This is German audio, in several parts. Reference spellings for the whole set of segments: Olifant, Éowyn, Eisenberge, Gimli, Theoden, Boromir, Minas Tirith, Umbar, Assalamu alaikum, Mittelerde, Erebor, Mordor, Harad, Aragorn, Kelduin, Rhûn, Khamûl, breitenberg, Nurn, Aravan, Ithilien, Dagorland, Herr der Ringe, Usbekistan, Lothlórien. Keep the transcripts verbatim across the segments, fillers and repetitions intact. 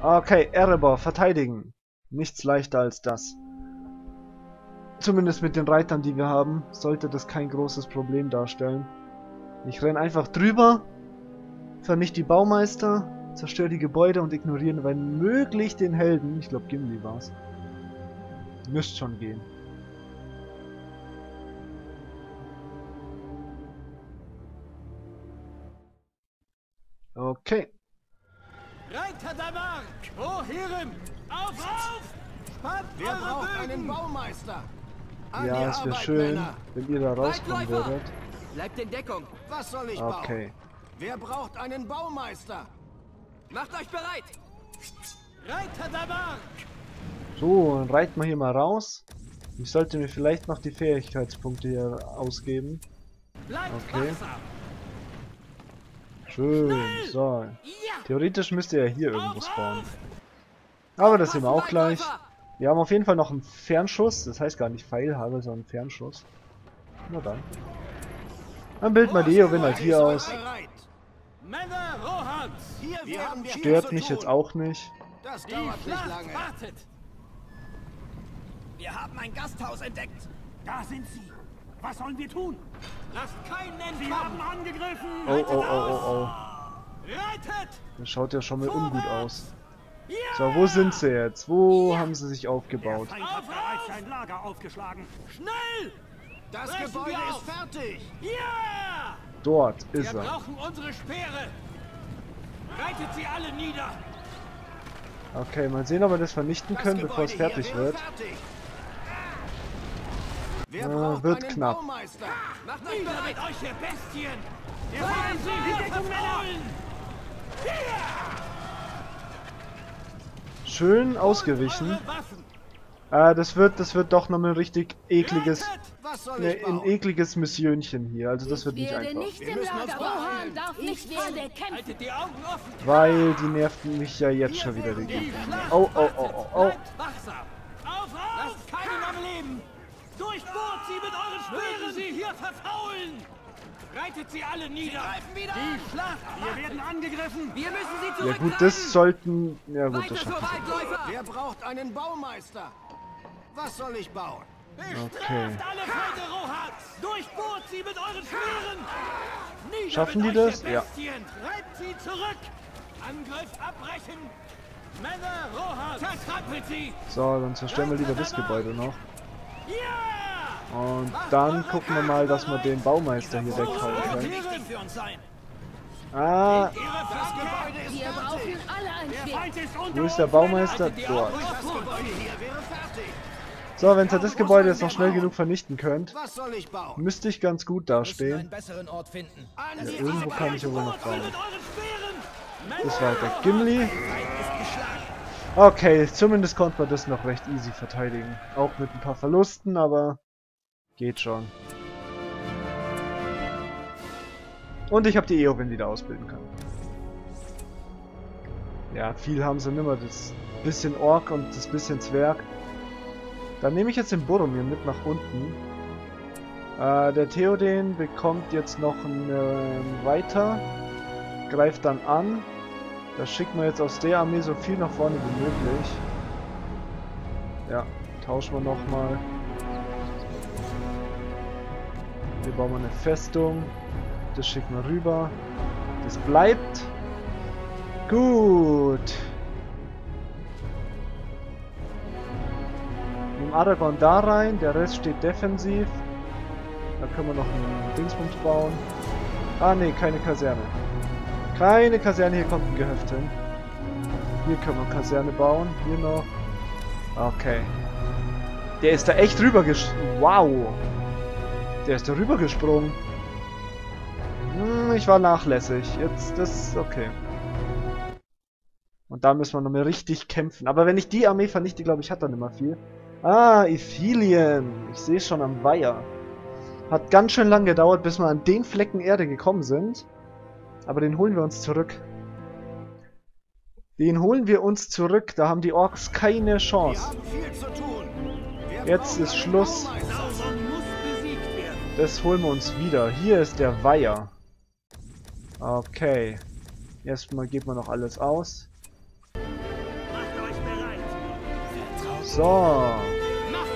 Okay, Erebor, verteidigen. Nichts leichter als das. Zumindest mit den Reitern, die wir haben, sollte das kein großes Problem darstellen. Ich renne einfach drüber, vernichte die Baumeister, zerstöre die Gebäude und ignoriere, wenn möglich, den Helden. Ich glaube, Gimli war's. Müsst schon gehen. Okay. Reiter der Mark! O Herren! Auf, auf! Spannt eure Bögen! Baumeister! Ja, es wäre schön, wenn ihr da rauskommen würdet. Bleibt in Deckung! Was soll ich bauen? Okay. Wer braucht einen Baumeister? Macht euch bereit! Reiter der Mark! So, dann reiten wir hier mal raus. Ich sollte mir vielleicht noch die Fähigkeitspunkte hier ausgeben. Okay. Schön, so. Theoretisch müsst ihr ja hier irgendwo spawnen. Aber das sehen wir auch gleich. Wir haben auf jeden Fall noch einen Fernschuss. Das heißt gar nicht Pfeilhagel, sondern Fernschuss. Na dann. Dann bilden wir die Éowyn halt hier aus. Stört mich jetzt auch nicht. Das dauert nicht lange. Wir haben ein Gasthaus entdeckt. Da sind sie. Was sollen wir tun? Lasst keinen entkommen. Sie haben angegriffen. Oh, oh, oh, oh, oh. Rettet! Das schaut ja schon mal ungut aus. So, wo sind sie jetzt? Wo haben sie sich aufgebaut? Der Feind hat bereits sein Lager aufgeschlagen. Schnell! Das Gebäude ist fertig. Ja! Dort ist er. Wir brauchen unsere Speere. Reitet sie alle nieder. Okay, mal sehen, ob wir das vernichten können, bevor es fertig wird. Ah, wird knapp. Macht euch bereit, euch ihr Bestien! Wir wollen sie wieder verfaulen! Schön ausgewichen. Ah, das wird, das wird doch nochmal ein richtig ekliges, ne, ein ekliges Missionchen hier. Also das wird nicht einfach. Weil die nervt mich ja jetzt schon wieder. Oh, oh, oh, oh, oh. Lasst keinen am Leben! Durchbohrt sie mit euren Speeren! Sie hier verfaulen! Reitet sie alle nieder! Sie wieder die an. Schlacht! Wir werden angegriffen! Wir müssen sie zurücklassen! Ja gut, das sollten... Ja gut, das schafft es. Wer braucht einen Baumeister? Was soll ich bauen? Bestraft okay. Alle Feinde Rohads! Durchbohrt sie mit euren Speeren! Nieder schaffen die das? Ja. Treibt sie zurück! Angriff abbrechen! Männer Rohads! Zertrampelt sie! So, dann zerstören wir lieber das Gebäude noch. Und dann gucken wir mal, dass wir den Baumeister hier weghauen können. Ah! Wo ist der Baumeister? Dort. So, wenn ihr das Gebäude jetzt noch schnell genug vernichten könnt, müsste ich ganz gut dastehen. Ja, irgendwo kann ich aber noch bauen. Das war der Gimli. Okay, zumindest konnte man das noch recht easy verteidigen. Auch mit ein paar Verlusten, aber geht schon. Und ich habe die Éowyn wieder ausbilden können. Ja, viel haben sie nimmer. Das bisschen Ork und das bisschen Zwerg. Dann nehme ich jetzt den Boromir mit nach unten. Äh, der Theoden bekommt jetzt noch einen äh, Reiter. Greift dann an. Das schicken wir jetzt aus der Armee so viel nach vorne wie möglich. Ja, tauschen wir nochmal. Hier bauen wir eine Festung. Das schicken wir rüber. Das bleibt. Gut. Nehmen Aragorn da rein. Der Rest steht defensiv. Da können wir noch einen Dingsbums bauen. Ah ne, keine Kaserne. Keine Kaserne, hier kommt ein Gehöft hin. Hier können wir eine Kaserne bauen. Hier noch. Okay. Der ist da echt rübergesprungen. Wow. Der ist da rübergesprungen. Hm, ich war nachlässig. Jetzt ist okay. Und da müssen wir nochmal richtig kämpfen. Aber wenn ich die Armee vernichte, glaube ich, hat er nicht mehr viel. Ah, Ithilien. Ich sehe es schon am Weiher. Hat ganz schön lang gedauert, bis wir an den Flecken Erde gekommen sind. Aber den holen wir uns zurück. Den holen wir uns zurück. Da haben die Orks keine Chance. Jetzt ist Schluss. Das holen wir uns wieder. Hier ist der Weiher. Okay. Erstmal geht man noch alles aus. So.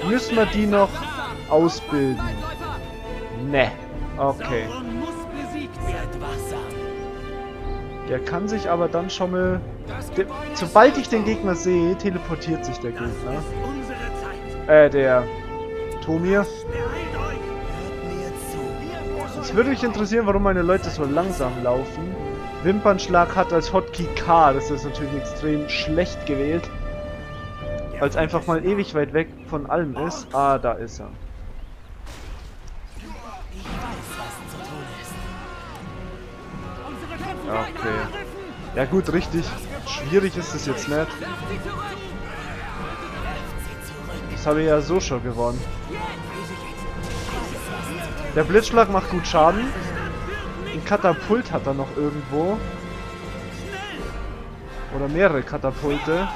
Müssen wir die noch ausbilden? Ne. Okay. Der kann sich aber dann schon mal... Der, sobald ich den Gegner sehe, teleportiert sich der Gegner. Äh, der... Tomir. Es würde mich interessieren, warum meine Leute so langsam laufen. Wimpernschlag hat als Hotkey K. Das ist natürlich extrem schlecht gewählt. Weil es einfach mal ewig weit weg von allem ist. Ah, da ist er. Okay. Ja gut, richtig. Schwierig ist es jetzt nicht. Das habe ich ja so schon gewonnen. Der Blitzschlag macht gut Schaden. Ein Katapult hat er noch irgendwo. Oder mehrere Katapulte.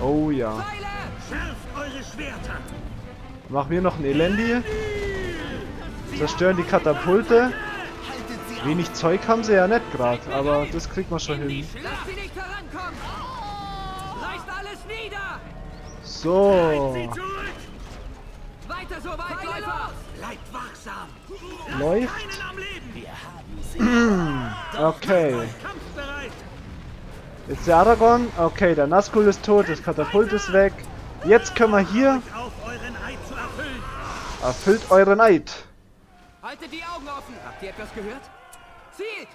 Oh ja. Machen wir noch ein Elendi. Zerstören die Katapulte. Wenig Zeug haben sie ja nicht gerade, aber das kriegt man schon hin. So. Läuft. Okay. Jetzt ist der Aragorn. Okay, der Nazgul ist tot, das Katapult ist weg. Jetzt können wir hier... Erfüllt euren Eid. Haltet die Augen offen. Habt ihr etwas gehört? Zielt!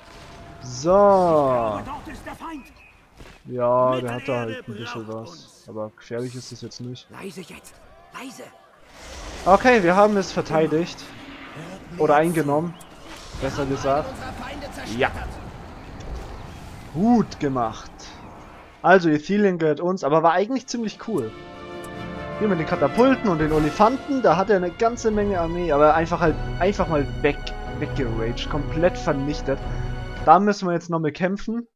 So. Ja, der hat da halt ein bisschen was. Aber gefährlich ist es jetzt nicht. Leise jetzt. Leise. Okay, wir haben es verteidigt. Oder eingenommen. Besser gesagt. Ja. Gut gemacht. Also, Ithilien gehört uns, aber war eigentlich ziemlich cool. Hier mit den Katapulten und den Olifanten, da hat er eine ganze Menge Armee, aber einfach halt, einfach mal weg, weggeraged, komplett vernichtet. Da müssen wir jetzt nochmal kämpfen.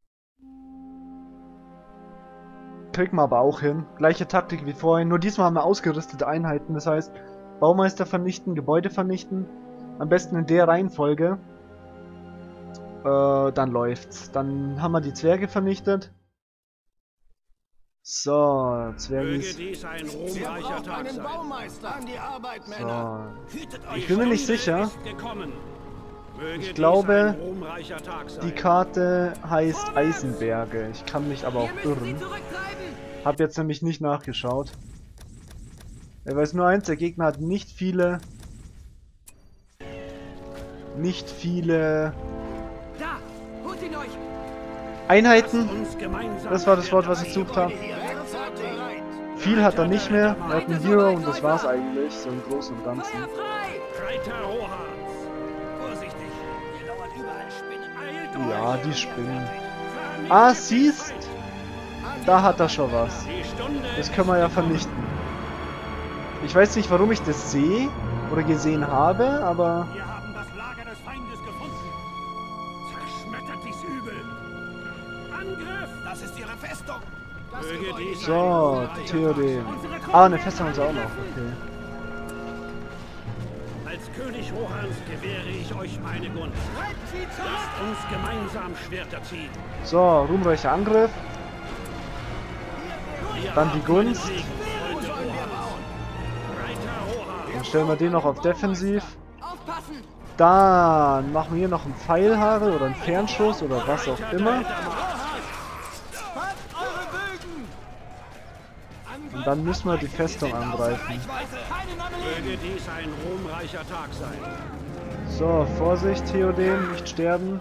Kriegen wir aber auch hin. Gleiche Taktik wie vorhin, nur diesmal haben wir ausgerüstete Einheiten, das heißt, Baumeister vernichten, Gebäude vernichten, am besten in der Reihenfolge. Äh, dann läuft's. Dann haben wir die Zwerge vernichtet. So, Zwergis. So. Ich bin mir nicht sicher. Ich glaube, die Karte heißt Eisenberge. Ich kann mich aber auch irren. Hab jetzt nämlich nicht nachgeschaut. Er weiß nur eins, der Gegner hat nicht viele... Nicht viele... Einheiten, das war das Wort, was ich gesucht habe. Viel hat er nicht mehr, er hat einen Hero und das war's eigentlich, so im Großen und Ganzen. Ja, die Spinnen. Ah, siehst? Da hat er schon was. Das können wir ja vernichten. Ich weiß nicht, warum ich das sehe oder gesehen habe, aber... So, Theoden. Ah, eine Festung haben sie auch noch. Okay. Als König Rohans gewähre ich euch meine Gunst. Lasst uns gemeinsam Schwerter ziehen. So, ruhmreicher Angriff. Dann die Gunst. Dann stellen wir den noch auf Defensiv. Dann machen wir hier noch einen Pfeilhagel oder einen Fernschuss oder was auch immer. Und dann müssen wir die Festung angreifen. So, Vorsicht, Theoden, nicht sterben.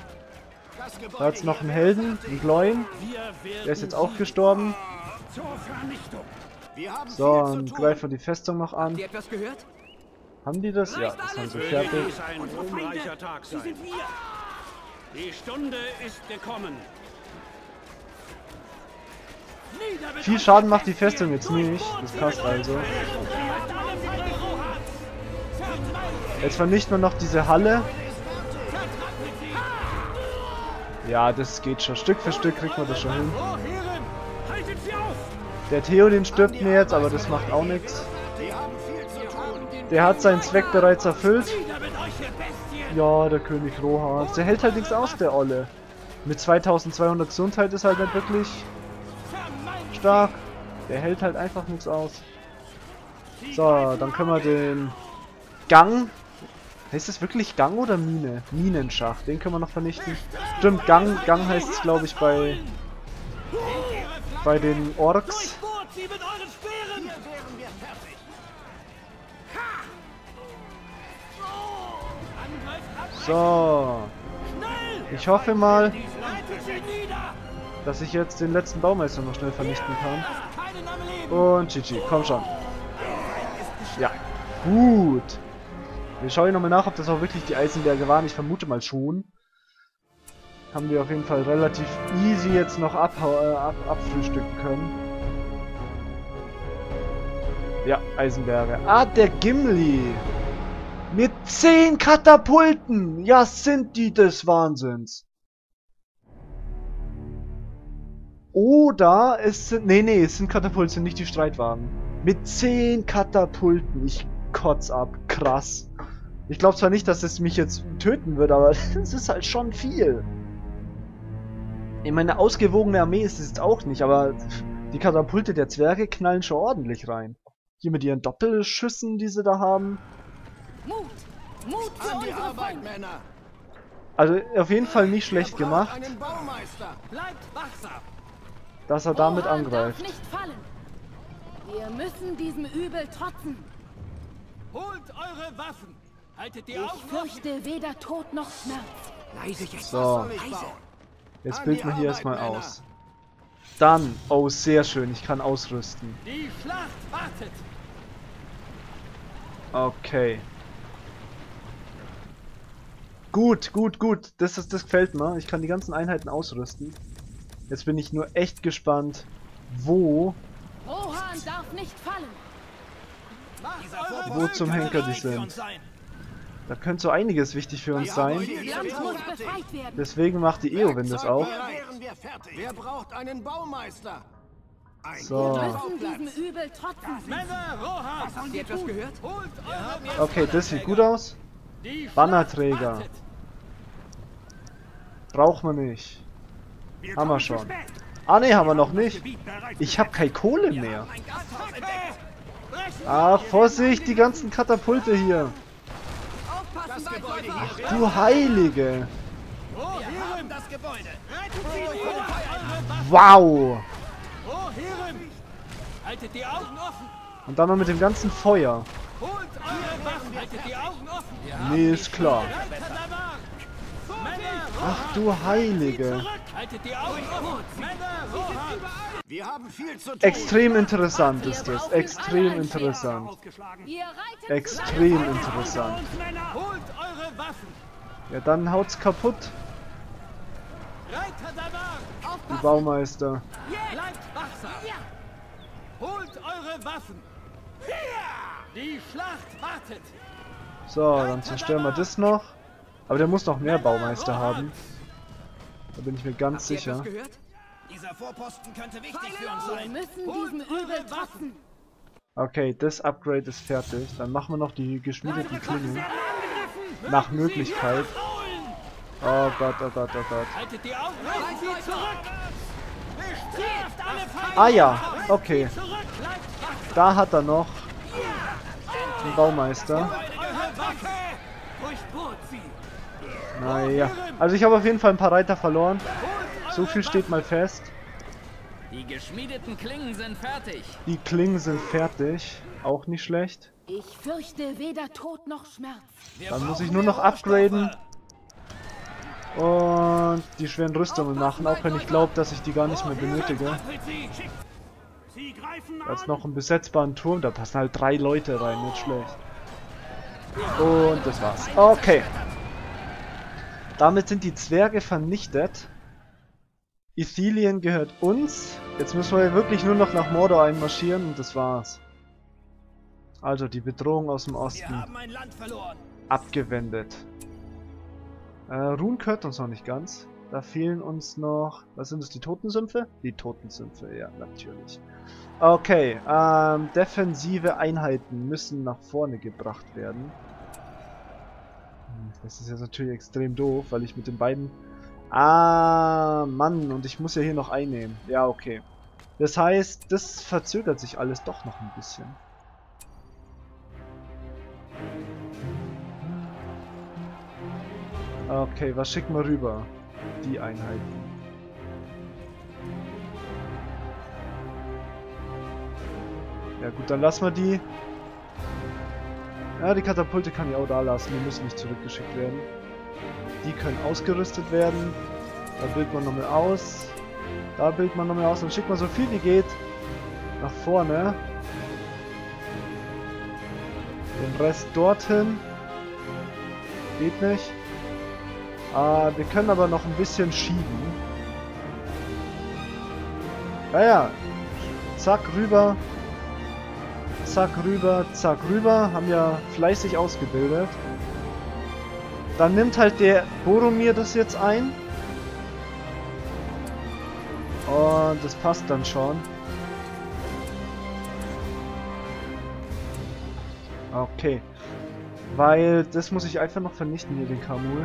Da hat es noch einen Helden, einen Gläun. Der ist jetzt auch gestorben. So, und greifen wir die Festung noch an. Haben die das? Ja, das haben sie fertig. Die Stunde ist gekommen. Viel Schaden macht die Festung jetzt nicht. Das passt also. Jetzt vernichten wir noch diese Halle. Ja, das geht schon. Stück für Stück kriegt man das schon hin. Der Theoden stirbt mir jetzt, aber das macht auch nichts. Der hat seinen Zweck bereits erfüllt. Ja, der König Rohan. Der hält halt nichts aus, der Olle. Mit zweitausendzweihundert Gesundheit ist halt nicht wirklich stark. Der hält halt einfach nichts aus. So, dann können wir den Gang... Heißt das wirklich Gang oder Mine? Minenschacht, den können wir noch vernichten. Stimmt, Gang, Gang heißt es, glaube ich, bei... bei den Orks. So. Ich hoffe mal, dass ich jetzt den letzten Baumeister noch schnell vernichten kann. Und G G, komm schon. Ja, gut. Wir schauen nochmal nach, ob das auch wirklich die Eisenberge waren. Ich vermute mal schon. Haben wir auf jeden Fall relativ easy jetzt noch ab, äh, ab, abfrühstücken können. Ja, Eisenberge. Ah, der Gimli! Mit zehn Katapulten! Ja, sind die des Wahnsinns! Oder es sind... Nee, nee, es sind Katapulten, sind nicht die Streitwagen. Mit zehn Katapulten. Ich kotz ab. Krass. Ich glaube zwar nicht, dass es mich jetzt töten wird, aber es ist halt schon viel. Ich meine, eine ausgewogene Armee ist es jetzt auch nicht, aber die Katapulte der Zwerge knallen schon ordentlich rein. Hier mit ihren Doppelschüssen, die sie da haben. Mut! Mut für unsere Arbeit, Männer! Also auf jeden Fall nicht schlecht gemacht, dass er damit angreift. Wir müssen diesem Übel trotzen. Holt eure Waffen! Haltet die Augen offen! Ich fürchte weder Tod noch Schmerz. So. Jetzt bilden wir hier erstmal aus. Dann. Oh, sehr schön. Ich kann ausrüsten. Die Schlacht wartet! Okay. Gut, gut, gut. Das, das, das gefällt mir. Ich kann die ganzen Einheiten ausrüsten. Jetzt bin ich nur echt gespannt, wo... Rohan darf nicht fallen. Wo zum Henker die sind. Da könnte so einiges wichtig für uns sein. Deswegen macht die Éowyn das auch. Wer braucht einen Baumeister? So. Okay, das sieht gut aus. Bannerträger. Braucht man nicht. Haben wir schon. Ah ne, haben wir noch nicht. Ich habe keine Kohle mehr. Ah, Vorsicht, die ganzen Katapulte hier. Ach du Heilige. Wow. Und dann noch mit dem ganzen Feuer. Nee, ist klar. Ach du Heilige. Extrem interessant ist das. Extrem interessant. Extrem interessant. Ja, dann haut's kaputt. Die Baumeister. Holt eure Waffen. Die Schlacht wartet. So, dann zerstören wir das noch. Aber der muss noch mehr Baumeister haben. Da bin ich mir ganz sicher. Okay, das Upgrade ist fertig. Dann machen wir noch die geschmiedeten Klingen. Nach Möglichkeit. Oh Gott, oh Gott, oh Gott. Ah ja, okay. Da hat er noch einen Baumeister. Naja, also ich habe auf jeden Fall ein paar Reiter verloren. So viel steht mal fest. Die geschmiedeten Klingen sind fertig. Die Klingen sind fertig. Auch nicht schlecht. Ich fürchte weder Tod noch Schmerz. Dann muss ich nur noch upgraden. Und die schweren Rüstungen machen, auch wenn ich glaube, dass ich die gar nicht mehr benötige. Jetzt noch einen besetzbaren Turm. Da passen halt drei Leute rein, nicht schlecht. Und das war's. Okay. Damit sind die Zwerge vernichtet. Ithilien gehört uns. Jetzt müssen wir wirklich nur noch nach Mordor einmarschieren und das war's. Also die Bedrohung aus dem Osten. Abgewendet. Äh, Rhûn gehört uns noch nicht ganz. Da fehlen uns noch... Was sind das, die Totensümpfe? Die Totensümpfe, ja, natürlich. Okay, ähm, defensive Einheiten müssen nach vorne gebracht werden. Das ist jetzt natürlich extrem doof, weil ich mit den beiden Ah, Mann, und ich muss ja hier noch einnehmen. Ja, okay. Das heißt, das verzögert sich alles doch noch ein bisschen. Okay, was schicken wir rüber? Die Einheiten. Ja gut, dann lassen wir die. Ja, die Katapulte kann ich auch da lassen, die müssen nicht zurückgeschickt werden. Die können ausgerüstet werden. Da bildet man nochmal aus. Da bildet man nochmal aus. Dann schickt man so viel wie geht nach vorne. Den Rest dorthin. Geht nicht. Ah, wir können aber noch ein bisschen schieben. Ja, ja. Zack, rüber. Zack, rüber. Zack, rüber. Haben ja fleißig ausgebildet. Dann nimmt halt der Boromir das jetzt ein. Und das passt dann schon. Okay. Weil das muss ich einfach noch vernichten hier, den Khamûl.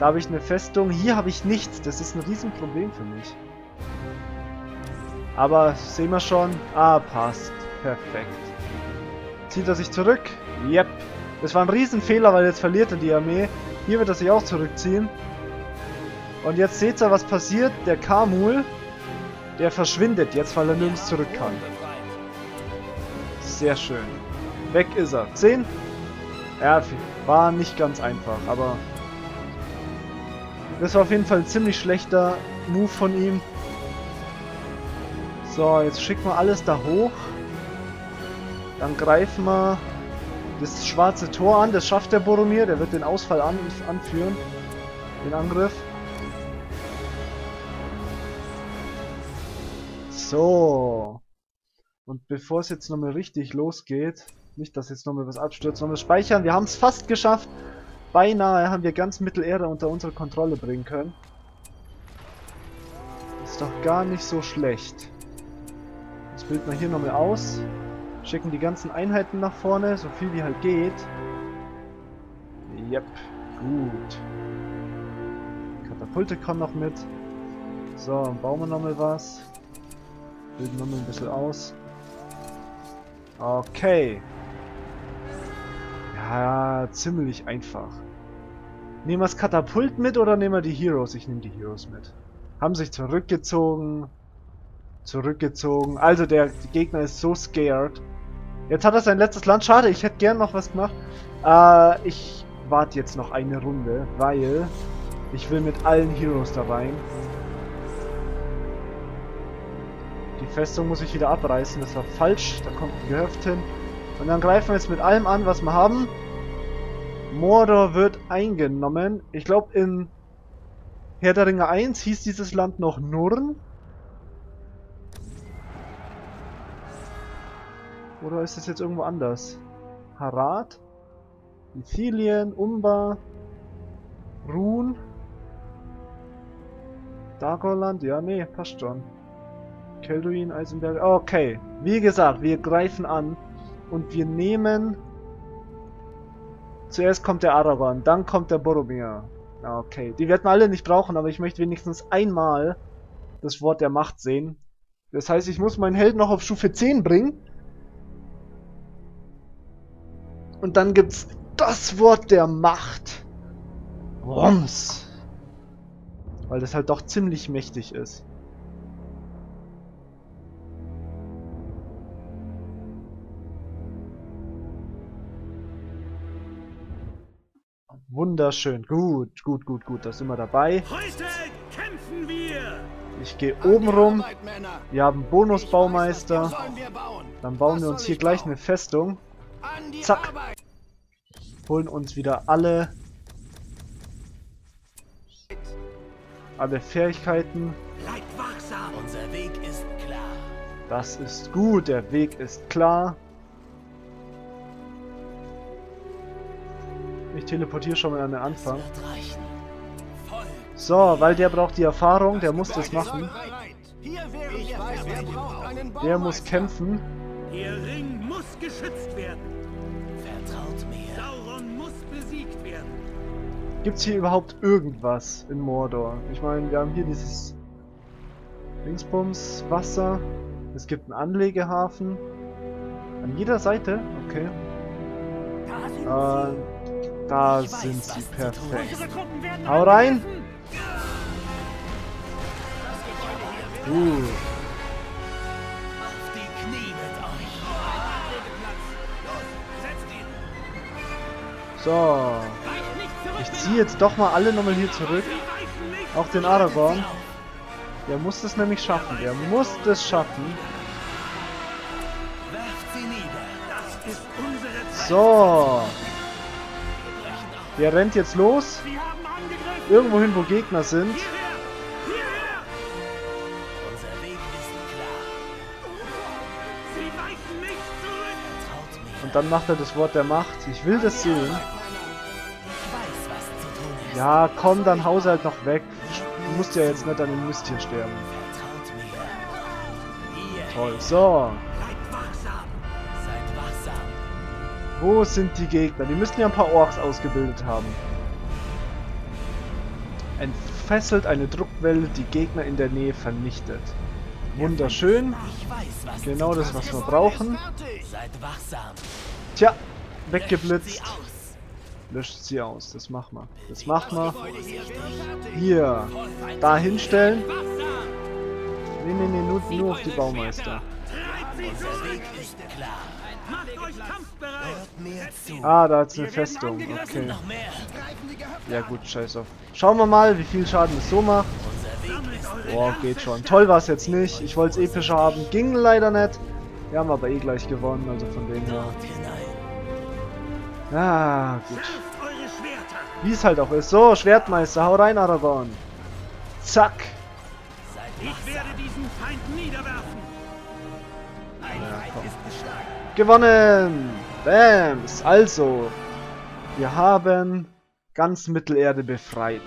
Da habe ich eine Festung. Hier habe ich nichts. Das ist ein Riesenproblem für mich. Aber sehen wir schon. Ah, passt. Perfekt. Zieht er sich zurück? Yep. Das war ein Riesenfehler, weil jetzt verliert er die Armee. Hier wird er sich auch zurückziehen. Und jetzt seht ihr, was passiert. Der Khamûl, der verschwindet jetzt, weil er nirgends zurück kann. Sehr schön. Weg ist er. zehn. Ja, war nicht ganz einfach, aber... Das war auf jeden Fall ein ziemlich schlechter Move von ihm. So, jetzt schicken wir alles da hoch. Dann greifen wir das schwarze Tor an. Das schafft der Boromir. Der wird den Ausfall an anführen. Den Angriff. So. Und bevor es jetzt nochmal richtig losgeht. Nicht, dass jetzt nochmal was abstürzt. Nochmal speichern. Wir haben es fast geschafft. Beinahe haben wir ganz Mittelerde unter unsere Kontrolle bringen können. Ist doch gar nicht so schlecht. Jetzt bilden wir hier nochmal aus. Schicken die ganzen Einheiten nach vorne, so viel wie halt geht. Yep, gut. Katapulte kommen noch mit. So, dann bauen wir nochmal was. Bilden nochmal ein bisschen aus. Okay. Ja, ziemlich einfach. Nehmen wir das Katapult mit oder nehmen wir die Heroes? Ich nehme die Heroes mit. Haben sich zurückgezogen. Zurückgezogen. Also der Gegner ist so scared. Jetzt hat er sein letztes Land. Schade, ich hätte gern noch was gemacht. Äh, ich warte jetzt noch eine Runde, weil ich will mit allen Heroes da rein. Die Festung muss ich wieder abreißen. Das war falsch. Da kommt ein Gehöft hin. Und dann greifen wir jetzt mit allem an, was wir haben. Mordor wird eingenommen. Ich glaube, in Herr der Ringe eins hieß dieses Land noch Nurn. Oder ist das jetzt irgendwo anders? Harad, Ithilien, Umbar, Rhûn, Dagorland, ja nee, passt schon. Kelduin, Eisenberge, okay. Wie gesagt, wir greifen an und wir nehmen... Zuerst kommt der Aravan, dann kommt der Boromir. Okay, die werden wir alle nicht brauchen, aber ich möchte wenigstens einmal das Wort der Macht sehen. Das heißt, ich muss meinen Held noch auf Stufe zehn bringen. Und dann gibt's das Wort der Macht. Rums. Weil das halt doch ziemlich mächtig ist. Wunderschön. Gut, gut, gut, gut. Da sind wir dabei. Heute kämpfen wir. Ich gehe oben rum. Wir haben einen Bonusbaumeister. Dann bauen wir uns hier gleich eine Festung. Zack. Holen uns wieder alle alle Fähigkeiten. Unser Weg ist klar. Das ist gut, der Weg ist klar. Ich teleportiere schon mal an den Anfang. So, weil der braucht die Erfahrung, der muss das machen. Der muss kämpfen. Ihr Ring muss geschützt werden. Vertraut mir. Sauron muss besiegt werden. Gibt's hier überhaupt irgendwas in Mordor? Ich meine, wir haben hier dieses Dingsbums, Wasser. Es gibt einen Anlegehafen. An jeder Seite? Okay. Da sind, äh, sie. Da ich sind weiß, sie. Perfekt. Sie Hau rein! Uh. So. Ich ziehe jetzt doch mal alle nochmal hier zurück. Auch den Aragorn. Der muss das nämlich schaffen. Der muss das schaffen. So. Der rennt jetzt los. Irgendwo hin, wo Gegner sind. Und dann macht er das Wort der Macht. Ich will das sehen. Ja, komm, dann haus halt noch weg. Du musst ja jetzt nicht an dem Mist hier sterben. Toll, so. Wo sind die Gegner? Die müssten ja ein paar Orks ausgebildet haben. Entfesselt eine Druckwelle, die Gegner in der Nähe vernichtet. Wunderschön. Genau das, was wir brauchen. Tja, weggeblitzt. Löscht sie aus. Das machen wir. Das machen wir. Hier. Da hinstellen. Nee, nee, nee, nur, nur auf die Baumeister. Ah, da ist eine Festung. Okay. Ja gut, scheiß auf. Schauen wir mal, wie viel Schaden es so macht. Boah, geht schon. Toll war es jetzt nicht. Ich wollte es epischer haben. Ging leider nicht. Wir haben aber eh gleich gewonnen, also von dem her. Ah, gut. Wie es halt auch ist. So, Schwertmeister, hau rein, Aragorn. Zack. Ich werde diesen Feind niederwerfen. Ja, komm. Gewonnen! Bams! Also, wir haben ganz Mittelerde befreit.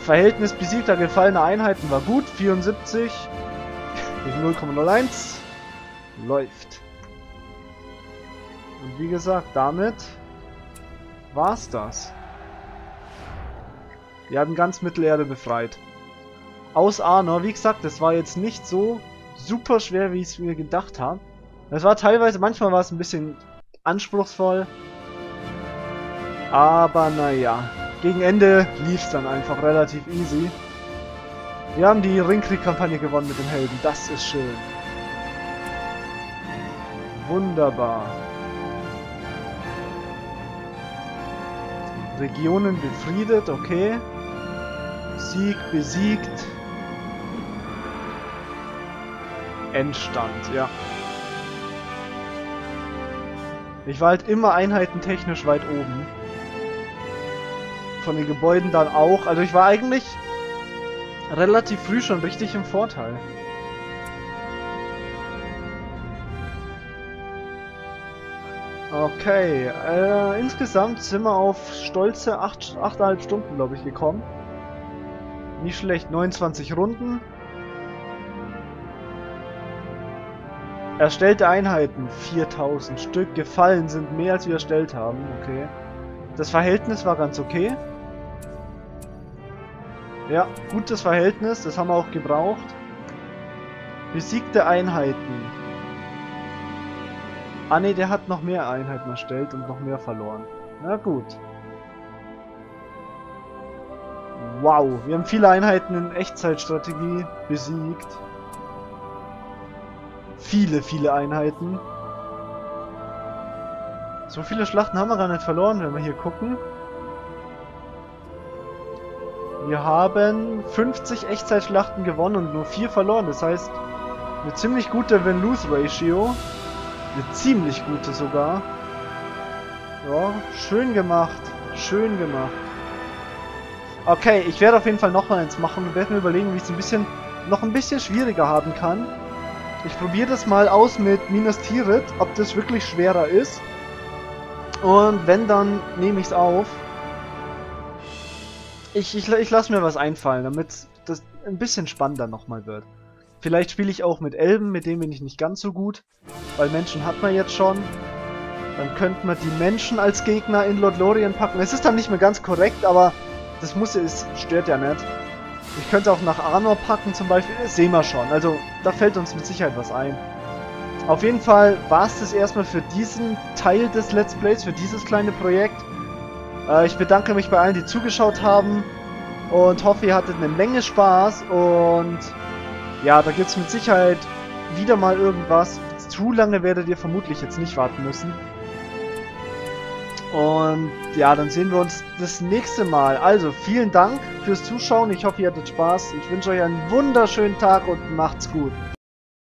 Verhältnis besiegter gefallener Einheiten war gut. vierundsiebzig. null Komma null eins. Läuft. Und wie gesagt, damit war's das. Wir haben ganz Mittelerde befreit. Aus Arnor, wie gesagt, das war jetzt nicht so super schwer, wie ich es mir gedacht habe. Das war teilweise, manchmal war es ein bisschen anspruchsvoll. Aber naja, gegen Ende lief es dann einfach relativ easy. Wir haben die Ringkrieg-Kampagne gewonnen mit den Helden, das ist schön. Wunderbar. Regionen befriedet, okay. Sieg besiegt. Endstand, ja. Ich war halt immer einheitentechnisch weit oben. Von den Gebäuden dann auch. Also ich war eigentlich relativ früh schon richtig im Vorteil. Okay, äh, insgesamt sind wir auf stolze acht, achteinhalb Stunden, glaube ich, gekommen. Nicht schlecht, neunundzwanzig Runden. Erstellte Einheiten, viertausend Stück. Gefallen sind mehr, als wir erstellt haben. Okay. Das Verhältnis war ganz okay. Ja, gutes Verhältnis, das haben wir auch gebraucht. Besiegte Einheiten. Ah ne, der hat noch mehr Einheiten erstellt und noch mehr verloren. Na gut. Wow, wir haben viele Einheiten in Echtzeitstrategie besiegt. Viele, viele Einheiten. So viele Schlachten haben wir gar nicht verloren, wenn wir hier gucken. Wir haben fünfzig Echtzeitschlachten gewonnen und nur vier verloren. Das heißt, eine ziemlich gute Win-Lose-Ratio. Eine ziemlich gute sogar. Ja, schön gemacht. Schön gemacht. Okay, ich werde auf jeden Fall nochmal eins machen und werde mir überlegen, wie ich es ein bisschen, noch ein bisschen schwieriger haben kann. Ich probiere das mal aus mit Minas Tirith, ob das wirklich schwerer ist. Und wenn, dann nehme ich es auf. Ich, ich, ich lasse mir was einfallen, damit das ein bisschen spannender nochmal wird. Vielleicht spiele ich auch mit Elben, mit denen bin ich nicht ganz so gut. Weil Menschen hat man jetzt schon. Dann könnten wir die Menschen als Gegner in Lothlórien packen. Es ist dann nicht mehr ganz korrekt, aber das muss ja, es stört ja nicht. Ich könnte auch nach Arnor packen zum Beispiel, das sehen wir schon. Also da fällt uns mit Sicherheit was ein. Auf jeden Fall war es das erstmal für diesen Teil des Let's Plays, für dieses kleine Projekt. Äh, ich bedanke mich bei allen, die zugeschaut haben und hoffe, ihr hattet eine Menge Spaß. Und ja, da gibt es mit Sicherheit wieder mal irgendwas. Zu lange werdet ihr vermutlich jetzt nicht warten müssen. Und ja, dann sehen wir uns das nächste Mal. Also, vielen Dank fürs Zuschauen. Ich hoffe, ihr hattet Spaß. Ich wünsche euch einen wunderschönen Tag und macht's gut.